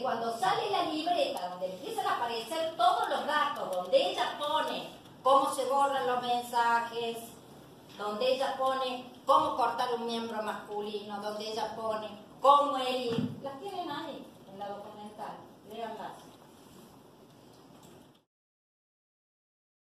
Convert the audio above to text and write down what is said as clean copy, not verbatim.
que cuando sale la libreta donde empiezan a aparecer todos los datos, donde ella pone cómo se borran los mensajes, donde ella pone cómo cortar un miembro masculino, donde ella pone cómo herir, las tienen ahí en la documental, léanlas.